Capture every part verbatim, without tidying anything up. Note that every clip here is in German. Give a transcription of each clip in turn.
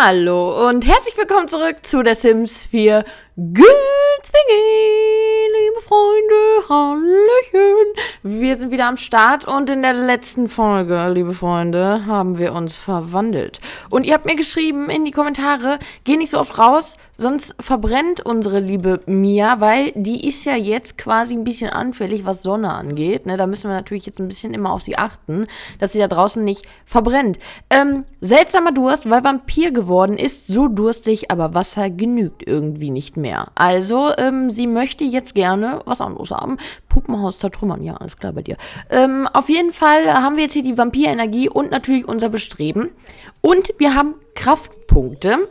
Hallo und herzlich willkommen zurück zu The Sims vier Girls-W G, liebe Freunde, hallöchen. Wir sind wieder am Start und in der letzten Folge, liebe Freunde, haben wir uns verwandelt. Und ihr habt mir geschrieben in die Kommentare, geh nicht so oft raus, sonst verbrennt unsere liebe Mia, weil die ist ja jetzt quasi ein bisschen anfällig, was Sonne angeht. Ne, da müssen wir natürlich jetzt ein bisschen immer auf sie achten, dass sie da draußen nicht verbrennt. Ähm, seltsamer Durst, weil Vampir geworden ist, so durstig, aber Wasser genügt irgendwie nicht mehr. Also, ähm, sie möchte jetzt gerne was anderes haben. Puppenhaus zertrümmern, ja, alles klar bei dir. Ähm, auf jeden Fall haben wir jetzt hier die Vampirenergie und natürlich unser Bestreben. Und wir haben Kraftpunkte.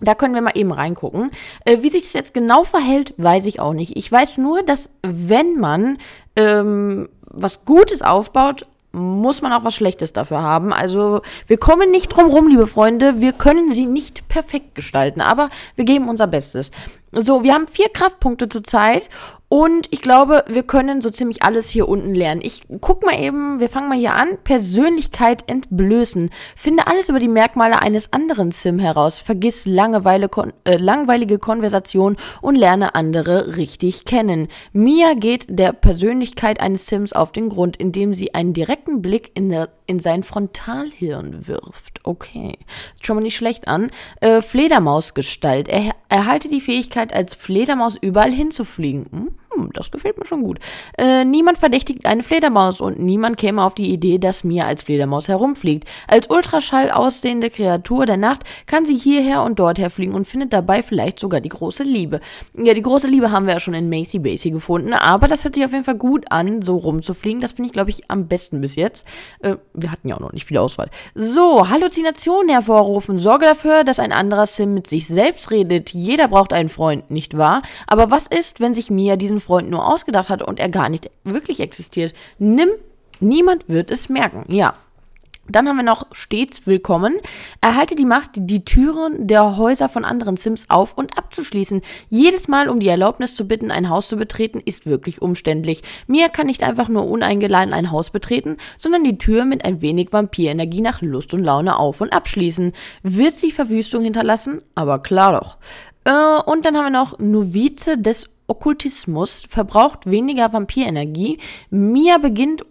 Da können wir mal eben reingucken. Äh, wie sich das jetzt genau verhält, weiß ich auch nicht. Ich weiß nur, dass wenn man ähm, was Gutes aufbaut, muss man auch was Schlechtes dafür haben. Also wir kommen nicht drum rum, liebe Freunde. Wir können sie nicht perfekt gestalten, aber wir geben unser Bestes. So, wir haben vier Kraftpunkte zurzeit und ich glaube, wir können so ziemlich alles hier unten lernen. Ich guck mal eben, wir fangen mal hier an. Persönlichkeit entblößen. Finde alles über die Merkmale eines anderen Sim heraus. Vergiss Langeweile, kon äh, langweilige Konversationen und lerne andere richtig kennen. Mia geht der Persönlichkeit eines Sims auf den Grund, indem sie einen direkten Blick in, der, in sein Frontalhirn wirft. Okay, schon mal nicht schlecht an. Äh, Fledermausgestalt. Er erhalte die Fähigkeit, als Fledermaus überall hinzufliegen. Hm, das gefällt mir schon gut. Äh, niemand verdächtigt eine Fledermaus und niemand käme auf die Idee, dass Mia als Fledermaus herumfliegt. Als Ultraschall aussehende Kreatur der Nacht kann sie hierher und dorther fliegen und findet dabei vielleicht sogar die große Liebe. Ja, die große Liebe haben wir ja schon in Macy Basey gefunden, aber das hört sich auf jeden Fall gut an, so rumzufliegen. Das finde ich, glaube ich, am besten bis jetzt. Äh, wir hatten ja auch noch nicht viel Auswahl. So, Halluzinationen hervorrufen. Sorge dafür, dass ein anderer Sim mit sich selbst redet. Jeder braucht einen Freund, nicht wahr? Aber was ist, wenn sich Mia diesen Freund nur ausgedacht hat und er gar nicht wirklich existiert? Nimm, niemand wird es merken. Ja. Dann haben wir noch stets willkommen. Erhalte die Macht, die Türen der Häuser von anderen Sims auf- und abzuschließen. Jedes Mal, um die Erlaubnis zu bitten, ein Haus zu betreten, ist wirklich umständlich. Mia kann nicht einfach nur uneingeladen ein Haus betreten, sondern die Tür mit ein wenig Vampirenergie nach Lust und Laune auf- und abschließen. Wird sie Verwüstung hinterlassen? Aber klar doch. Äh, und dann haben wir noch Novize des Okkultismus. Verbraucht weniger Vampirenergie. Mia beginnt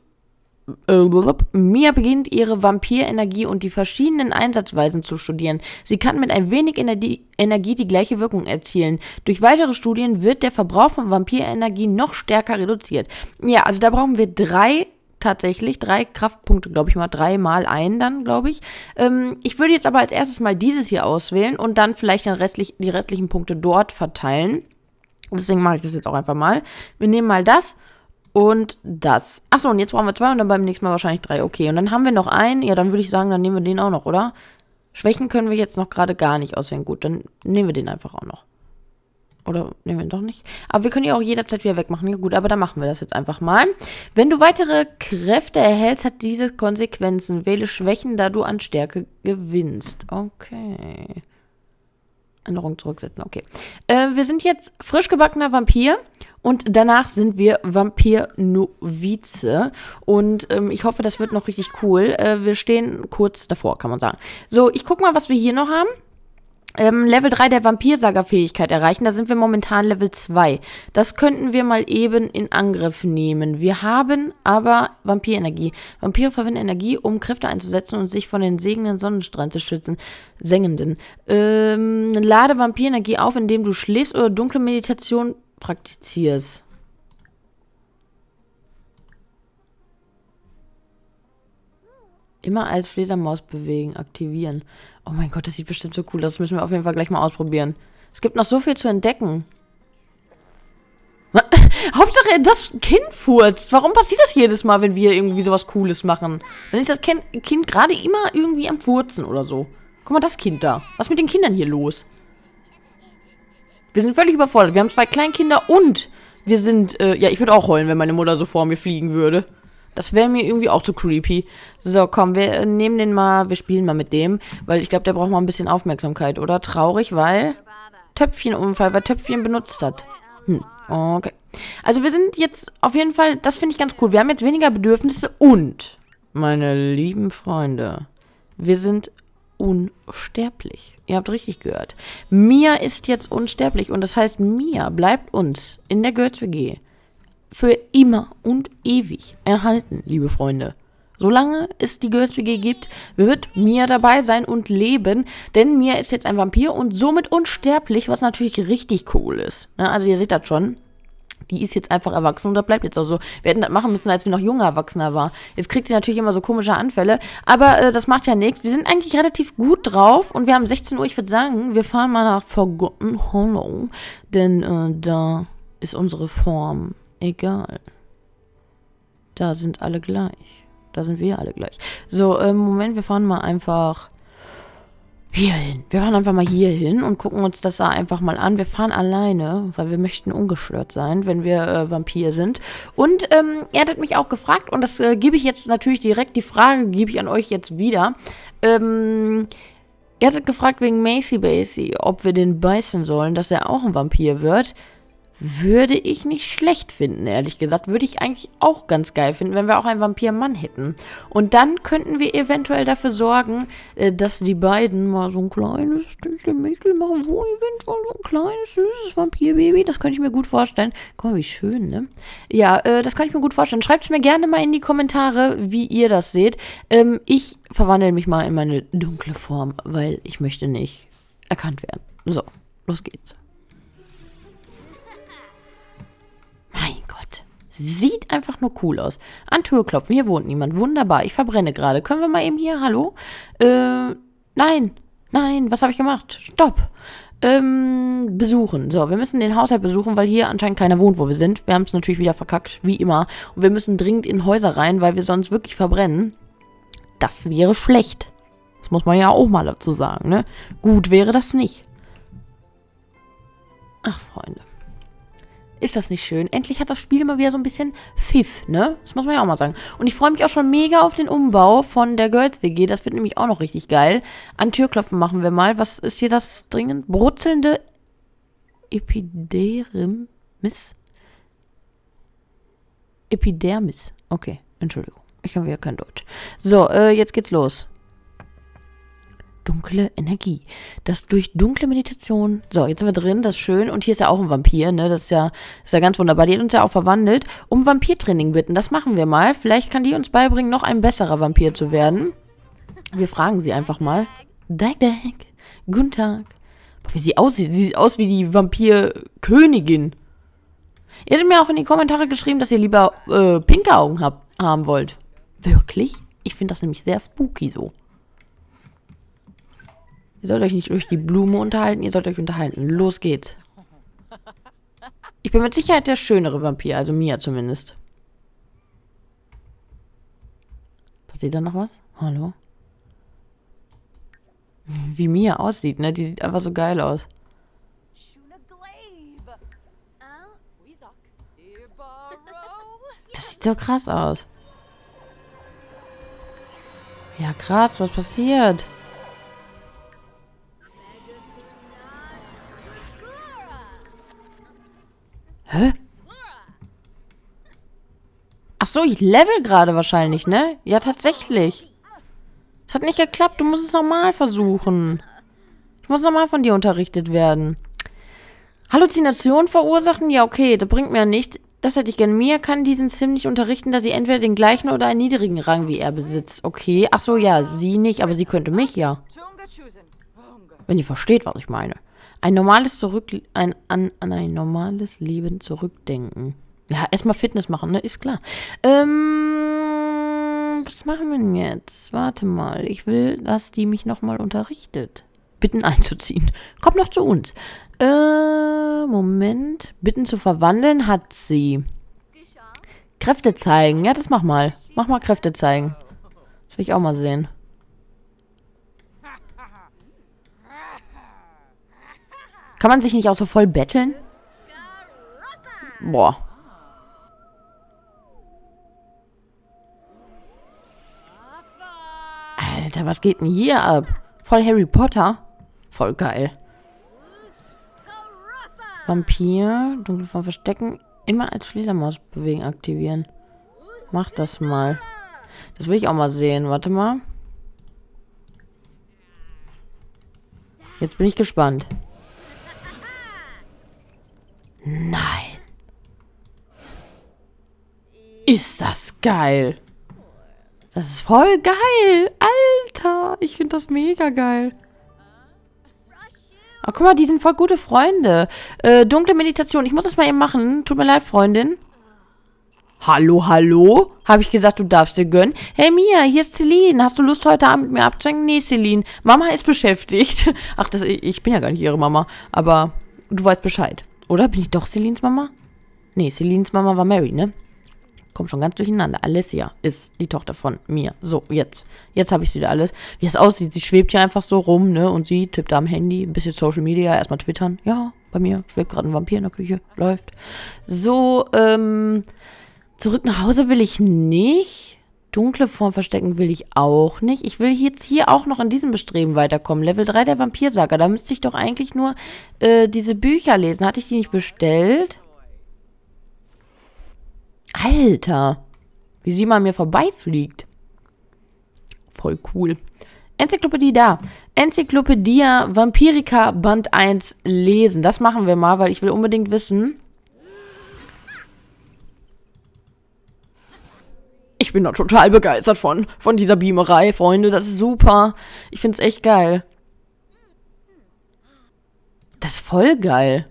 Mia beginnt ihre Vampirenergie und die verschiedenen Einsatzweisen zu studieren. Sie kann mit ein wenig Energie die gleiche Wirkung erzielen. Durch weitere Studien wird der Verbrauch von Vampirenergie noch stärker reduziert. Ja, also da brauchen wir drei, tatsächlich drei Kraftpunkte, glaube ich mal, drei mal einen dann, glaube ich. Ähm, ich würde jetzt aber als erstes mal dieses hier auswählen und dann vielleicht dann restlich, die restlichen Punkte dort verteilen. Deswegen mache ich das jetzt auch einfach mal. Wir nehmen mal das. Und das. Achso, und jetzt brauchen wir zwei und dann beim nächsten Mal wahrscheinlich drei. Okay, und dann haben wir noch einen. Ja, dann würde ich sagen, dann nehmen wir den auch noch, oder? Schwächen können wir jetzt noch gerade gar nicht auswählen. Gut, dann nehmen wir den einfach auch noch. Oder nehmen wir ihn doch nicht. Aber wir können ja auch jederzeit wieder wegmachen. Ja gut, aber dann machen wir das jetzt einfach mal. Wenn du weitere Kräfte erhältst, hat diese Konsequenzen. Wähle Schwächen, da du an Stärke gewinnst. Okay. Änderung zurücksetzen, okay. Äh, wir sind jetzt frisch gebackener Vampir und danach sind wir Vampir-Novize und ähm, ich hoffe, das wird noch richtig cool. Äh, wir stehen kurz davor, kann man sagen. So, ich guck mal, was wir hier noch haben. Ähm, Level drei der Vampirsager-Fähigkeit erreichen, da sind wir momentan Level zwei. Das könnten wir mal eben in Angriff nehmen. Wir haben aber Vampirenergie. Vampire verwenden Energie, um Kräfte einzusetzen und sich von den segnenden Sonnenstrahlen zu schützen. Sengenden. Ähm, lade Vampirenergie auf, indem du schläfst oder dunkle Meditation praktizierst. Immer als Fledermaus bewegen, aktivieren. Oh mein Gott, das sieht bestimmt so cool aus. Das müssen wir auf jeden Fall gleich mal ausprobieren. Es gibt noch so viel zu entdecken. Hauptsache, das Kind furzt. Warum passiert das jedes Mal, wenn wir irgendwie sowas Cooles machen? Dann ist das Kind gerade immer irgendwie am Furzen oder so. Guck mal, das Kind da. Was ist mit den Kindern hier los? Wir sind völlig überfordert. Wir haben zwei Kleinkinder und wir sind... Äh, ja, ich würde auch heulen, wenn meine Mutter so vor mir fliegen würde. Das wäre mir irgendwie auch zu creepy. So, komm, wir nehmen den mal, wir spielen mal mit dem, weil ich glaube, der braucht mal ein bisschen Aufmerksamkeit, oder? Traurig, weil Töpfchenunfall, weil Töpfchen benutzt hat. Hm, okay. Also wir sind jetzt auf jeden Fall, das finde ich ganz cool, wir haben jetzt weniger Bedürfnisse und, meine lieben Freunde, wir sind unsterblich. Ihr habt richtig gehört. Mia ist jetzt unsterblich und das heißt, Mia bleibt uns in der Girls-W G für immer und ewig erhalten, liebe Freunde. Solange es die Girls-W G gibt, wird Mia dabei sein und leben, denn Mia ist jetzt ein Vampir und somit unsterblich, was natürlich richtig cool ist. Ja, also ihr seht das schon, die ist jetzt einfach erwachsen und das bleibt jetzt auch so. Wir hätten das machen müssen, als wir noch junger Erwachsener waren. Jetzt kriegt sie natürlich immer so komische Anfälle, aber äh, das macht ja nichts. Wir sind eigentlich relativ gut drauf und wir haben sechzehn Uhr, ich würde sagen, wir fahren mal nach Forgotten Hollow, denn äh, da ist unsere Form egal. Da sind alle gleich. Da sind wir alle gleich. So, ähm, Moment, wir fahren mal einfach hier hin. Wir fahren einfach mal hier hin und gucken uns das da einfach mal an. Wir fahren alleine, weil wir möchten ungestört sein, wenn wir äh, Vampir sind. Und ähm, er hat mich auch gefragt, und das äh, gebe ich jetzt natürlich direkt, die Frage gebe ich an euch jetzt wieder. Ähm, er hat gefragt wegen Macy Basey, ob wir den beißen sollen, dass er auch ein Vampir wird. Würde ich nicht schlecht finden, ehrlich gesagt. Würde ich eigentlich auch ganz geil finden, wenn wir auch einen Vampir-Mann hätten. Und dann könnten wir eventuell dafür sorgen, dass die beiden mal so ein kleines Tüchchen Mädchen machen. So eventuell so ein kleines, süßes Vampir-Baby. Das könnte ich mir gut vorstellen. Guck mal, wie schön, ne? Ja, das kann ich mir gut vorstellen. Schreibt es mir gerne mal in die Kommentare, wie ihr das seht. Ich verwandle mich mal in meine dunkle Form, weil ich möchte nicht erkannt werden. So, los geht's. Mein Gott, sieht einfach nur cool aus. An Tür klopfen, hier wohnt niemand. Wunderbar, ich verbrenne gerade. Können wir mal eben hier, hallo? Äh, nein, nein, was habe ich gemacht? Stopp. Ähm, besuchen. So, wir müssen den Haushalt besuchen, weil hier anscheinend keiner wohnt, wo wir sind. Wir haben es natürlich wieder verkackt, wie immer. Und wir müssen dringend in Häuser rein, weil wir sonst wirklich verbrennen. Das wäre schlecht. Das muss man ja auch mal dazu sagen, ne? Gut wäre das nicht. Ach, Freunde. Ist das nicht schön? Endlich hat das Spiel mal wieder so ein bisschen Pfiff, ne? Das muss man ja auch mal sagen. Und ich freue mich auch schon mega auf den Umbau von der Girls-W G. Das wird nämlich auch noch richtig geil. An Türklopfen machen wir mal. Was ist hier das dringend? Brutzelnde Epidermis? Epidermis. Okay, Entschuldigung. Ich habe ja kein Deutsch. So, äh, jetzt geht's los. Dunkle Energie. Das durch dunkle Meditation. So, jetzt sind wir drin, das ist schön. Und hier ist ja auch ein Vampir, ne? Das ist ja, ist ja ganz wunderbar. Die hat uns ja auch verwandelt. Um Vampirtraining bitten, das machen wir mal. Vielleicht kann die uns beibringen, noch ein besserer Vampir zu werden. Wir fragen sie einfach mal. Dag, dag. Guten Tag. Boah, wie sie aussieht. Sie sieht aus wie die Vampirkönigin. Ihr hättet mir auch in die Kommentare geschrieben, dass ihr lieber äh, pinke Augen hab, haben wollt. Wirklich? Ich finde das nämlich sehr spooky so. Ihr sollt euch nicht durch die Blume unterhalten, ihr sollt euch unterhalten. Los geht's. Ich bin mit Sicherheit der schönere Vampir, also Mia zumindest. Passiert da noch was? Hallo? Wie Mia aussieht, ne? Die sieht einfach so geil aus. Das sieht so krass aus. Ja, krass, was passiert? Hä? Ach so, ich level gerade wahrscheinlich, ne? Ja, tatsächlich. Es hat nicht geklappt, du musst es nochmal versuchen. Ich muss nochmal von dir unterrichtet werden. Halluzinationen verursachen? Ja, okay, das bringt mir nichts. Das hätte ich gerne. Mia kann diesen Sim nicht unterrichten, da sie entweder den gleichen oder einen niedrigen Rang wie er besitzt. Okay, ach so, ja, sie nicht, aber sie könnte mich ja. Wenn ihr versteht, was ich meine. Ein normales Zurück... Ein, an, an ein normales Leben zurückdenken. Ja, erstmal Fitness machen, ne? Ist klar. Ähm... Was machen wir denn jetzt? Warte mal. Ich will, dass die mich nochmal unterrichtet. Bitten einzuziehen. Kommt noch zu uns. Äh... Moment. Bitten zu verwandeln hat sie. Kräfte zeigen. Ja, das mach mal. Mach mal Kräfte zeigen. Das will ich auch mal sehen. Kann man sich nicht auch so voll betteln? Boah. Alter, was geht denn hier ab? Voll Harry Potter. Voll geil. Vampir, Dunkelform verstecken. Immer als Fledermaus bewegen, aktivieren. Mach das mal. Das will ich auch mal sehen. Warte mal. Jetzt bin ich gespannt. Nein. Ist das geil. Das ist voll geil. Alter, ich finde das mega geil. Oh, guck mal, die sind voll gute Freunde. Äh, dunkle Meditation. Ich muss das mal eben machen. Tut mir leid, Freundin. Hallo, hallo? Habe ich gesagt, du darfst dir gönnen? Hey Mia, hier ist Celine. Hast du Lust, heute Abend mit mir abzuhängen? Nee, Celine. Mama ist beschäftigt. Ach, das, ich bin ja gar nicht ihre Mama. Aber du weißt Bescheid. Oder? Bin ich doch Celines Mama? Nee, Celines Mama war Mary, ne? Komm schon ganz durcheinander. Alessia ist die Tochter von Mia. So, jetzt. Jetzt habe ich wieder alles. Wie es aussieht, sie schwebt hier einfach so rum, ne? Und sie tippt da am Handy. Ein bisschen Social Media. Erstmal twittern. Ja, bei mir schwebt gerade ein Vampir in der Küche. Läuft. So, ähm... Zurück nach Hause will ich nicht. Dunkle Form verstecken will ich auch nicht. Ich will jetzt hier auch noch in diesem Bestreben weiterkommen. Level drei der Vampirsaga. Da müsste ich doch eigentlich nur äh, diese Bücher lesen. Hatte ich die nicht bestellt? Alter. Wie sie mal an mir vorbeifliegt. Voll cool. Enzyklopädie da. Enzyklopädia Vampirica Band eins lesen. Das machen wir mal, weil ich will unbedingt wissen... Ich bin da total begeistert von, von dieser Beamerei, Freunde. Das ist super. Ich find's echt geil. Das ist voll geil.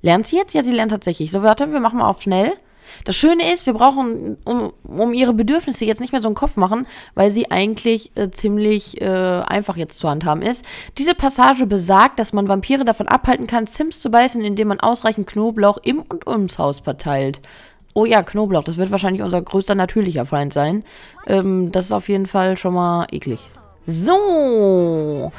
Lernt sie jetzt? Ja, sie lernt tatsächlich. So, warte, wir machen mal auf schnell. Das Schöne ist, wir brauchen, um, um ihre Bedürfnisse jetzt nicht mehr so einen Kopf machen, weil sie eigentlich äh, ziemlich äh, einfach jetzt zu handhaben ist. Diese Passage besagt, dass man Vampire davon abhalten kann, Sims zu beißen, indem man ausreichend Knoblauch im und ums Haus verteilt. Oh ja, Knoblauch. Das wird wahrscheinlich unser größter natürlicher Feind sein. Ähm, das ist auf jeden Fall schon mal eklig. So.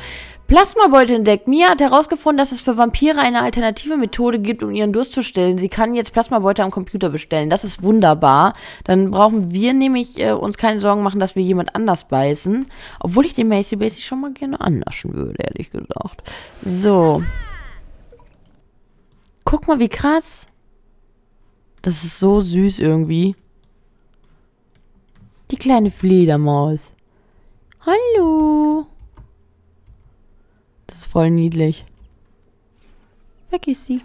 Plasmabeutel entdeckt. Mia hat herausgefunden, dass es für Vampire eine alternative Methode gibt, um ihren Durst zu stillen. Sie kann jetzt Plasmabeutel am Computer bestellen. Das ist wunderbar. Dann brauchen wir nämlich äh, uns keine Sorgen machen, dass wir jemand anders beißen. Obwohl ich den Macy Basey schon mal gerne annaschen würde, ehrlich gesagt. So. Guck mal, wie krass. Das ist so süß irgendwie. Die kleine Fledermaus. Hallo. Das ist voll niedlich. Weg ist sie.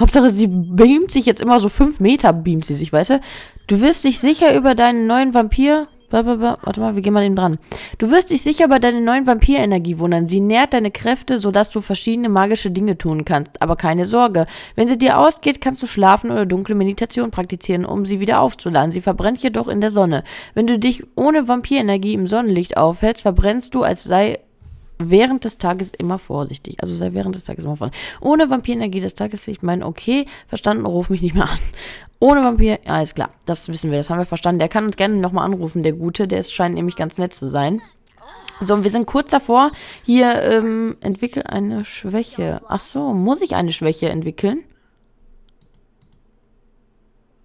Hauptsache, sie beamt sich jetzt immer so fünf Meter, beamt sie sich, weißt du? Du wirst dich sicher über deinen neuen Vampir... Blablabla. Warte mal, wir gehen mal eben dran. Du wirst dich sicher bei deiner neuen Vampirenergie wundern. Sie nährt deine Kräfte, sodass du verschiedene magische Dinge tun kannst. Aber keine Sorge. Wenn sie dir ausgeht, kannst du schlafen oder dunkle Meditation praktizieren, um sie wieder aufzuladen. Sie verbrennt jedoch in der Sonne. Wenn du dich ohne Vampirenergie im Sonnenlicht aufhältst, verbrennst du, als sei während des Tages immer vorsichtig. Also sei während des Tages immer vorsichtig. Ohne Vampirenergie des Tageslicht, mein okay, verstanden, ruf mich nicht mehr an. Ohne Vampir, ja, ist klar. Das wissen wir, das haben wir verstanden. Der kann uns gerne nochmal anrufen, der Gute. Der ist, scheint nämlich ganz nett zu sein. So, und wir sind kurz davor. Hier, ähm, entwickel eine Schwäche. Ach so, muss ich eine Schwäche entwickeln?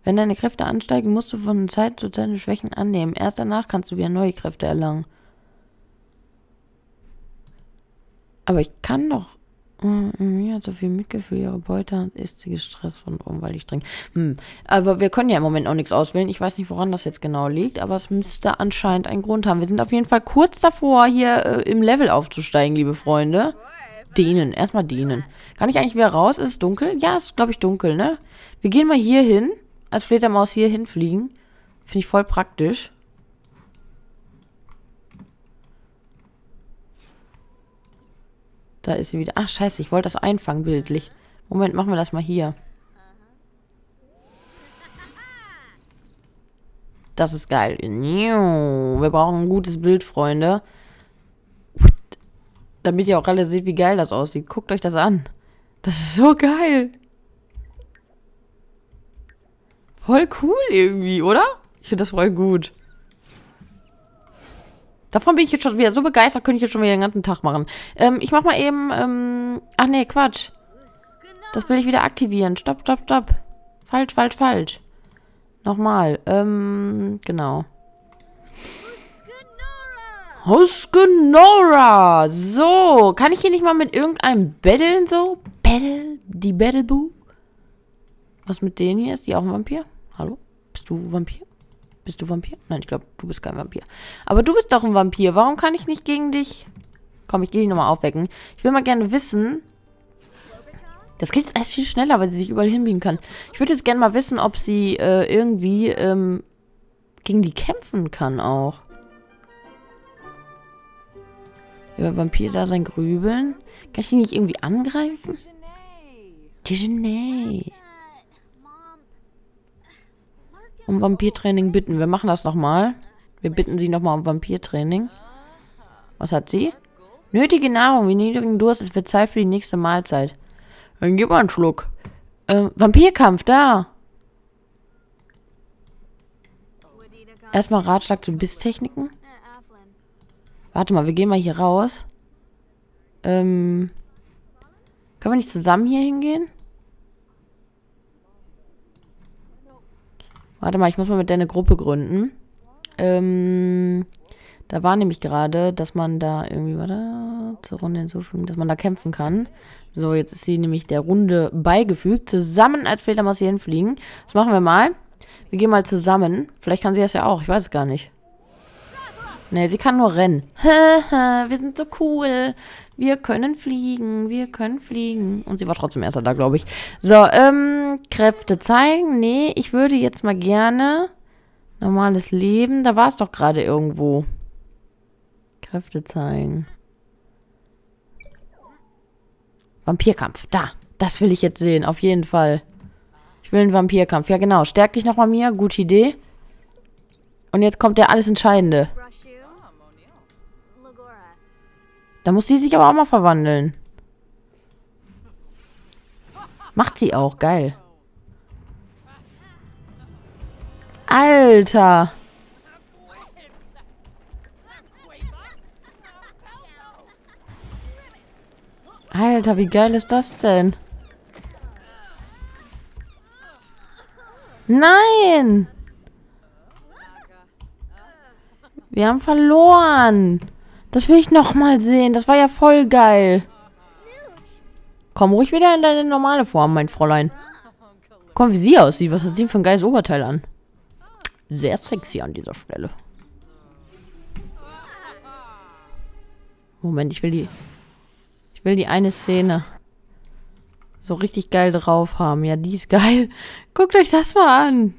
Wenn deine Kräfte ansteigen, musst du von Zeit zu Zeit deine Schwächen annehmen. Erst danach kannst du wieder neue Kräfte erlangen. Aber ich kann doch... Mia hat so viel Mitgefühl, ihre Beute ist sie gestresst und unweilig streng. Hm. Aber wir können ja im Moment auch nichts auswählen. Ich weiß nicht, woran das jetzt genau liegt, aber es müsste anscheinend einen Grund haben. Wir sind auf jeden Fall kurz davor, hier äh, im Level aufzusteigen, liebe Freunde. Dehnen, erstmal dehnen. Kann ich eigentlich wieder raus? Ist es dunkel? Ja, ist, glaube ich, dunkel, ne? Wir gehen mal hier hin, als Fledermaus hier hinfliegen. Finde ich voll praktisch. Da ist sie wieder. Ach, scheiße, ich wollte das einfangen, bildlich. Moment, machen wir das mal hier. Das ist geil. Wir brauchen ein gutes Bild, Freunde. Damit ihr auch alle seht, wie geil das aussieht. Guckt euch das an. Das ist so geil. Voll cool irgendwie, oder? Ich finde das voll gut. Davon bin ich jetzt schon wieder so begeistert, könnte ich jetzt schon wieder den ganzen Tag machen. Ähm, ich mach mal eben, ähm, ach nee, Quatsch. Das will ich wieder aktivieren. Stopp, stopp, stopp. Falsch, falsch, falsch. Nochmal, ähm, genau. Huskenora! So, kann ich hier nicht mal mit irgendeinem betteln so? Battle, die Battleboo? Was mit denen hier? Ist die auch ein Vampir? Hallo? Bist du Vampir? Bist du Vampir? Nein, ich glaube, du bist kein Vampir. Aber du bist doch ein Vampir. Warum kann ich nicht gegen dich? Komm, ich gehe dich nochmal aufwecken. Ich will mal gerne wissen... Das geht jetzt erst viel schneller, weil sie sich überall hinbiegen kann. Ich würde jetzt gerne mal wissen, ob sie äh, irgendwie ähm, gegen die kämpfen kann auch. Über Vampir-Dasein grübeln. Kann ich die nicht irgendwie angreifen? Dejanay. Um Vampirtraining bitten. Wir machen das nochmal. Wir bitten sie nochmal um Vampirtraining. Was hat sie? Nötige Nahrung, wie niedrigen Durst. Es wird Zeit für die nächste Mahlzeit. Dann gib mal einen Schluck. Ähm, Vampirkampf, da. Erstmal Ratschlag zu Bisstechniken. Warte mal, wir gehen mal hier raus. Ähm, können wir nicht zusammen hier hingehen? Warte mal, ich muss mal mit der eine Gruppe gründen. Ähm, da war nämlich gerade, dass man da irgendwie, warte, zur Runde hinzufügen, dass man da kämpfen kann. So, jetzt ist sie nämlich der Runde beigefügt. Zusammen als Fledermaus hier hinfliegen. Das machen wir mal. Wir gehen mal zusammen. Vielleicht kann sie das ja auch. Ich weiß es gar nicht. Nee, sie kann nur rennen. Wir sind so cool. Wir können fliegen. Wir können fliegen. Und sie war trotzdem erster da, glaube ich. So, ähm, Kräfte zeigen. Nee, ich würde jetzt mal gerne normales Leben. Da war es doch gerade irgendwo. Kräfte zeigen. Vampirkampf. Da. Das will ich jetzt sehen. Auf jeden Fall. Ich will einen Vampirkampf. Ja, genau. Stärk dich nochmal, Mia. Gute Idee. Und jetzt kommt der alles Entscheidende. Da muss die sich aber auch mal verwandeln. Macht sie auch. Geil. Alter. Alter, wie geil ist das denn? Nein! Wir haben verloren. Das will ich nochmal sehen. Das war ja voll geil. Komm ruhig wieder in deine normale Form, mein Fräulein. Komm, wie sie aussieht. Was hat sie für ein geiles Oberteil an? Sehr sexy an dieser Stelle. Moment, ich will die... Ich will die eine Szene so richtig geil drauf haben. Ja, die ist geil. Guckt euch das mal an.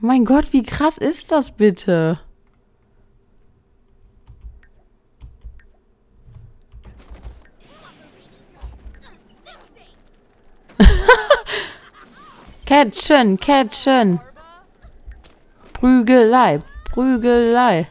Mein Gott, wie krass ist das bitte? Catchen, catchen. Prügelei, Prügelei.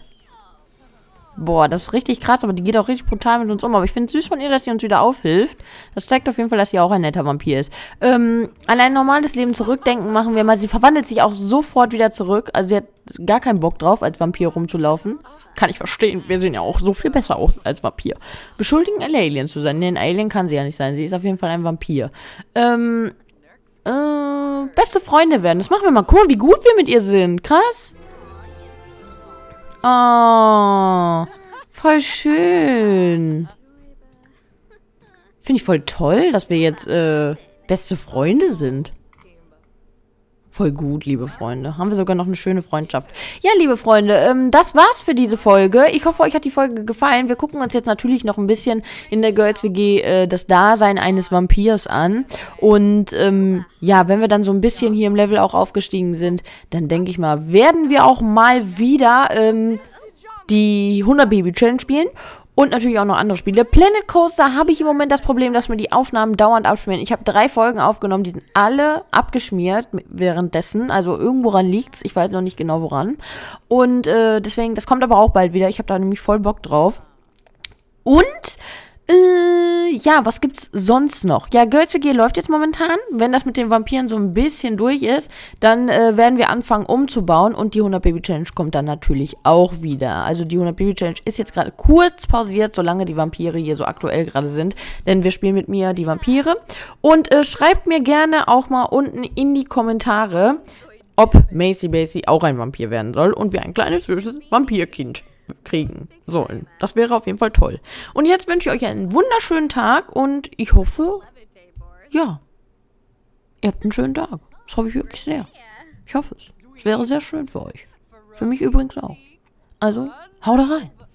Boah, das ist richtig krass, aber die geht auch richtig brutal mit uns um. Aber ich finde es süß von ihr, dass sie uns wieder aufhilft. Das zeigt auf jeden Fall, dass sie auch ein netter Vampir ist. Ähm, an ein normales Leben zurückdenken machen wir mal. Sie verwandelt sich auch sofort wieder zurück. Also sie hat gar keinen Bock drauf, als Vampir rumzulaufen. Kann ich verstehen. Wir sehen ja auch so viel besser aus als Vampir. Beschuldigen, ein Alien zu sein. Nee, ein Alien kann sie ja nicht sein. Sie ist auf jeden Fall ein Vampir. Ähm, äh, beste Freunde werden. Das machen wir mal. Guck mal, wie gut wir mit ihr sind. Krass. Oh, voll schön. Finde ich voll toll, dass wir jetzt äh, beste Freunde sind. Voll gut, liebe Freunde. Haben wir sogar noch eine schöne Freundschaft. Ja, liebe Freunde, ähm, das war's für diese Folge. Ich hoffe, euch hat die Folge gefallen. Wir gucken uns jetzt natürlich noch ein bisschen in der Girls-W G äh, das Dasein eines Vampirs an. Und ähm, ja, wenn wir dann so ein bisschen hier im Level auch aufgestiegen sind, dann denke ich mal, werden wir auch mal wieder ähm, die hundert-Baby-Challenge spielen. Und natürlich auch noch andere Spiele. Planet Coaster habe ich im Moment das Problem, dass mir die Aufnahmen dauernd abschmieren. Ich habe drei Folgen aufgenommen, die sind alle abgeschmiert währenddessen. Also irgendworan liegt es. Ich weiß noch nicht genau woran. Und äh, deswegen, das kommt aber auch bald wieder. Ich habe da nämlich voll Bock drauf. Und... Äh, ja, was gibt's sonst noch? Ja, Girls-W G läuft jetzt momentan. Wenn das mit den Vampiren so ein bisschen durch ist, dann äh, werden wir anfangen umzubauen und die hundert-Baby-Challenge kommt dann natürlich auch wieder. Also die hundert-Baby-Challenge ist jetzt gerade kurz pausiert, solange die Vampire hier so aktuell gerade sind, denn wir spielen mit mir die Vampire. Und äh, schreibt mir gerne auch mal unten in die Kommentare, ob Macy Basey auch ein Vampir werden soll und wir ein kleines, süßes Vampirkind kriegen sollen. Das wäre auf jeden Fall toll. Und jetzt wünsche ich euch einen wunderschönen Tag und ich hoffe, ja, ihr habt einen schönen Tag. Das hoffe ich wirklich sehr. Ich hoffe es. Es wäre sehr schön für euch. Für mich übrigens auch. Also, haut rein.